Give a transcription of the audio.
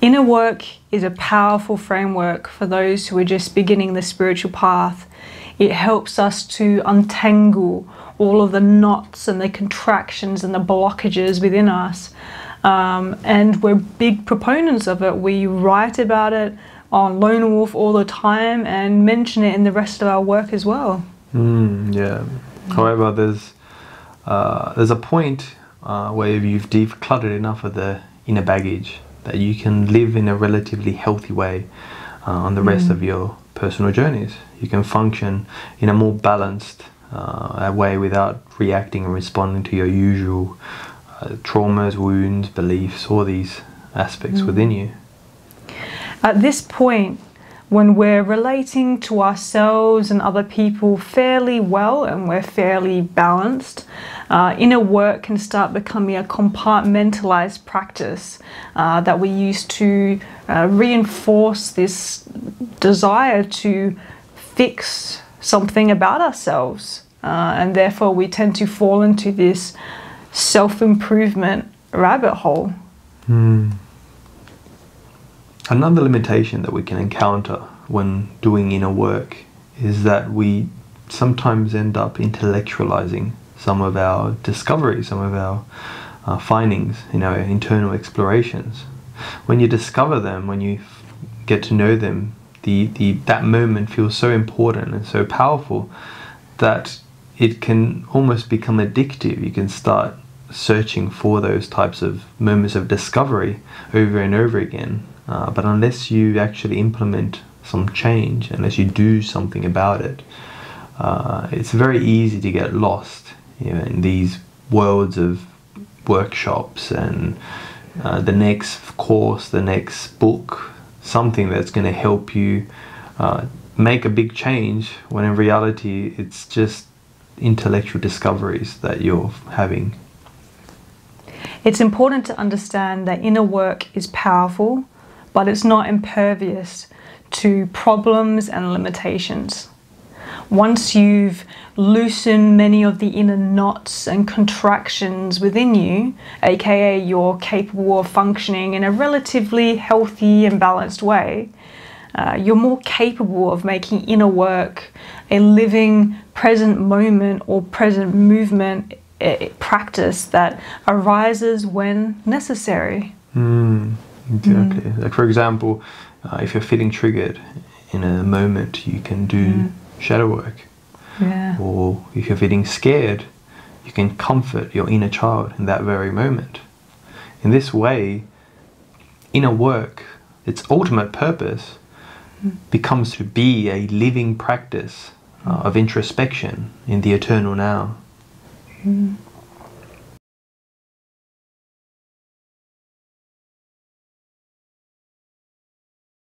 Inner work is a powerful framework for those who are just beginning the spiritual path. It helps us to untangle all of the knots and the contractions and the blockages within us. And we're big proponents of it. We write about it on LonerWolf all the time and mention it in the rest of our work as well. Yeah. However, there's a point where you've decluttered enough of the inner baggage that you can live in a relatively healthy way on the rest of your personal journeys. You can function in a more balanced way without reacting and responding to your usual traumas, wounds, beliefs, all these aspects within you. At this point, when we're relating to ourselves and other people fairly well and we're fairly balanced, inner work can start becoming a compartmentalized practice that we use to reinforce this desire to fix something about ourselves. And therefore we tend to fall into this self-improvement rabbit hole. Another limitation that we can encounter when doing inner work is that we sometimes end up intellectualizing some of our discoveries, some of our findings, you know, internal explorations. When you discover them, when you get to know them, that moment feels so important and so powerful that it can almost become addictive. You can start searching for those types of moments of discovery over and over again. But unless you actually implement some change, unless you do something about it, it's very easy to get lost, you know, in these worlds of workshops and the next course, the next book, something that's going to help you make a big change, when in reality it's just intellectual discoveries that you're having. It's important to understand that inner work is powerful, but it's not impervious to problems and limitations. Once you've loosened many of the inner knots and contractions within you, aka you're capable of functioning in a relatively healthy and balanced way, you're more capable of making inner work a living present moment or present movement practice that arises when necessary. Exactly. Like, for example, if you're feeling triggered in a moment, you can do shadow work. Or if you're feeling scared, you can comfort your inner child in that very moment. In this way, inner work, its ultimate purpose, becomes to be a living practice of introspection in the eternal now.